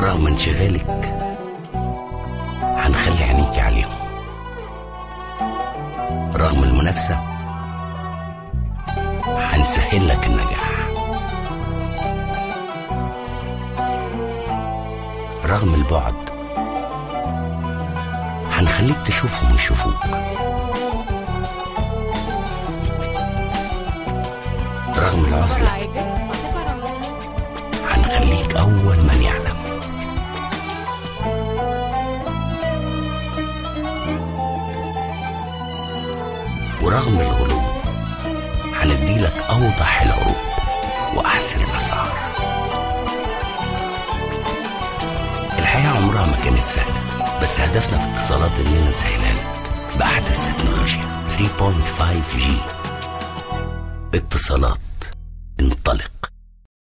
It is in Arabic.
رغم انشغالك هنخلي عينيكي عليهم، رغم المنافسة هنسهل لك النجاح، رغم البعد هنخليك تشوفهم ويشوفوك، رغم العزلة هنخليك أول من يعلم. ورغم الغلو هنديلك أوضح العروض وأحسن الأسعار. الحياة عمرها ما كانت سهلة، بس هدفنا في اتصالات إننا نسهلها لك بأحدث تكنولوجيا 3.5G. اتصالات، انطلق.